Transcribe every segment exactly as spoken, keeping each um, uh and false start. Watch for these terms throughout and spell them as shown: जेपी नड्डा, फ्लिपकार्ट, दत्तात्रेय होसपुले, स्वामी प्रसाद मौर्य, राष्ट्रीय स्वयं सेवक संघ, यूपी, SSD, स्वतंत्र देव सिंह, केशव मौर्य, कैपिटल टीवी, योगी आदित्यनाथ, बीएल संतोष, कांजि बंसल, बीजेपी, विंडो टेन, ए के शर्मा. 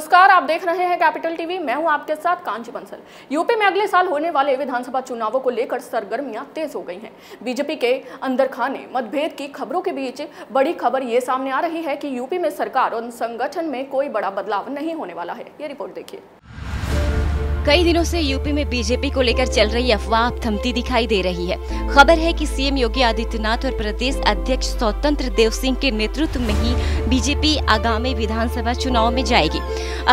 नमस्कार, आप देख रहे हैं कैपिटल टीवी। मैं हूं आपके साथ कांजि बंसल। यूपी में अगले साल होने वाले विधानसभा चुनावों को लेकर सरगर्मियां तेज हो गई हैं। बीजेपी के अंदरखाने मतभेद की खबरों के बीच बड़ी खबर ये सामने आ रही है कि यूपी में सरकार और संगठन में कोई बड़ा बदलाव नहीं होने वाला है। ये रिपोर्ट देखिए। कई दिनों से यूपी में बीजेपी को लेकर चल रही अफवाह अब थमती दिखाई दे रही है। खबर है कि सीएम योगी आदित्यनाथ और प्रदेश अध्यक्ष स्वतंत्र देव सिंह के नेतृत्व में ही बीजेपी आगामी विधानसभा चुनाव में जाएगी।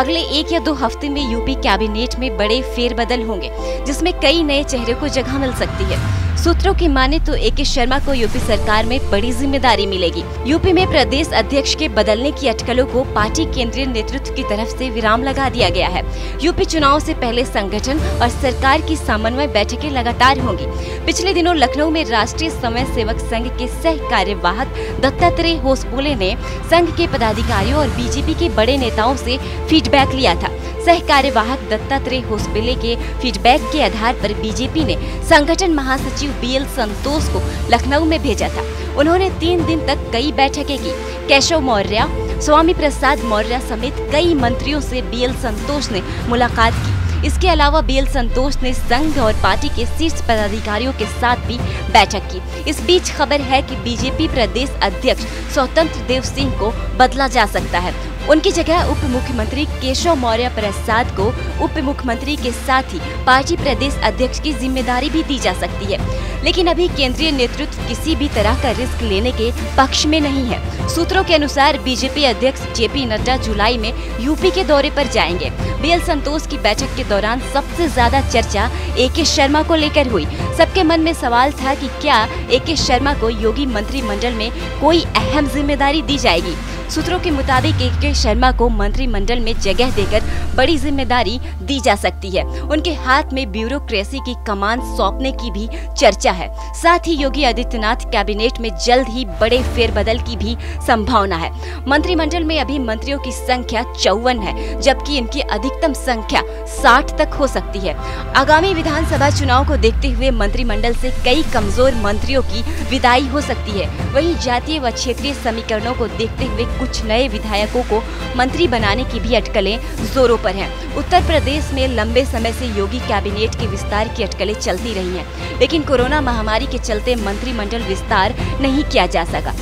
अगले एक या दो हफ्ते में यूपी कैबिनेट में बड़े फेरबदल होंगे, जिसमें कई नए चेहरे को जगह मिल सकती है। सूत्रों की माने तो ए के शर्मा को यूपी सरकार में बड़ी जिम्मेदारी मिलेगी। यूपी में प्रदेश अध्यक्ष के बदलने की अटकलों को पार्टी केंद्रीय नेतृत्व की तरफ से विराम लगा दिया गया है। यूपी चुनाव से पहले संगठन और सरकार की समन्वय बैठकें लगातार होंगी। पिछले दिनों लखनऊ में राष्ट्रीय स्वयं सेवक संघ के सह कार्यवाहक दत्तात्रेय होसपुले ने संघ के पदाधिकारियों और बीजेपी के बड़े नेताओं से फीडबैक लिया था। सह कार्यवाहक दत्तात्रेय होसपुले के फीडबैक के आधार पर बीजेपी ने संगठन महासचिव बीएल संतोष को लखनऊ में भेजा था। उन्होंने तीन दिन तक कई बैठकें की। केशव मौर्य, स्वामी प्रसाद मौर्य समेत कई मंत्रियों से बीएल संतोष ने मुलाकात की। इसके अलावा बीएल संतोष ने संघ और पार्टी के शीर्ष पदाधिकारियों के साथ भी बैठक की। इस बीच खबर है कि बीजेपी प्रदेश अध्यक्ष स्वतंत्र देव सिंह को बदला जा सकता है। उनकी जगह उप मुख्यमंत्री केशव मौर्य प्रसाद को उप मुख्यमंत्री के साथ ही पार्टी प्रदेश अध्यक्ष की जिम्मेदारी भी दी जा सकती है। लेकिन अभी केंद्रीय नेतृत्व किसी भी तरह का रिस्क लेने के पक्ष में नहीं है। सूत्रों के अनुसार बीजेपी अध्यक्ष जेपी नड्डा जुलाई में यूपी के दौरे पर जाएंगे। बीएल संतोष की बैठक के दौरान सबसे ज्यादा चर्चा ए के शर्मा को लेकर हुई। सबके मन में सवाल था कि क्या ए के शर्मा को योगी मंत्रिमंडल में कोई अहम जिम्मेदारी दी जाएगी। सूत्रों के मुताबिक ए के शर्मा को मंत्रिमंडल में जगह देकर बड़ी जिम्मेदारी दी जा सकती है। उनके हाथ में ब्यूरोक्रेसी की कमान सौंपने की भी चर्चा है। साथ ही योगी आदित्यनाथ कैबिनेट में जल्द ही बड़े फेरबदल की भी संभावना है। मंत्रिमंडल में अभी मंत्रियों की संख्या चौवन है, जबकि इनकी अधिकतम संख्या साठ तक हो सकती है। आगामी विधानसभा चुनाव को देखते हुए मंत्रिमंडल से कई कमजोर मंत्रियों की विदाई हो सकती है। वहीं जातीय व क्षेत्रीय समीकरणों को देखते हुए कुछ नए विधायकों को मंत्री बनाने की भी अटकलें जोरों पर हैं। उत्तर प्रदेश में लंबे समय से योगी कैबिनेट के विस्तार की अटकलें चलती रही हैं, लेकिन कोरोना महामारी के चलते मंत्रिमंडल विस्तार नहीं किया जा सका।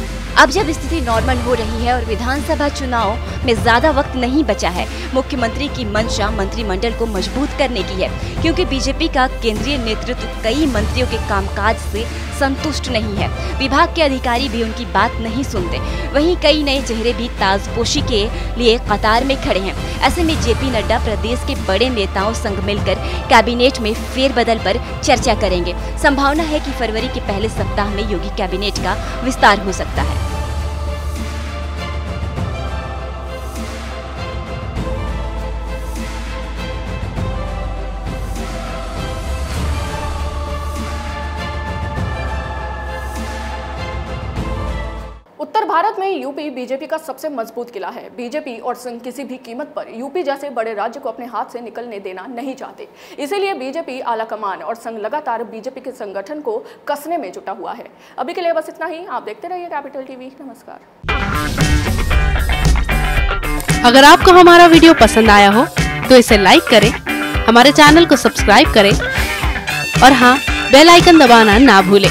अब जब स्थिति नॉर्मल हो रही है और विधानसभा चुनाव में ज्यादा वक्त नहीं बचा है, मुख्यमंत्री की मंशा मंत्रिमंडल को मजबूत करने की है, क्योंकि बीजेपी का केंद्रीय नेतृत्व कई मंत्रियों के कामकाज से संतुष्ट नहीं है। विभाग के अधिकारी भी उनकी बात नहीं सुनते। वहीं कई नए चेहरे भी ताजपोशी के लिए कतार में खड़े हैं। ऐसे में जेपी नड्डा प्रदेश के बड़े नेताओं संग मिलकर कैबिनेट में फेरबदल पर चर्चा करेंगे। संभावना है कि फरवरी के पहले सप्ताह में योगी कैबिनेट का विस्तार हो सकता है। उत्तर भारत में यूपी बीजेपी का सबसे मजबूत किला है। बीजेपी और संघ किसी भी कीमत पर यूपी जैसे बड़े राज्य को अपने हाथ से निकलने देना नहीं चाहते। इसीलिए बीजेपी आला कमान और संघ लगातार बीजेपी के संगठन को कसने में जुटा हुआ है। अभी के लिए बस इतना ही। आप देखते रहिए कैपिटल टीवी। नमस्कार। अगर आपको हमारा वीडियो पसंद आया हो तो इसे लाइक करें, हमारे चैनल को सब्सक्राइब करें और हाँ, बेल आइकन दबाना ना भूलें,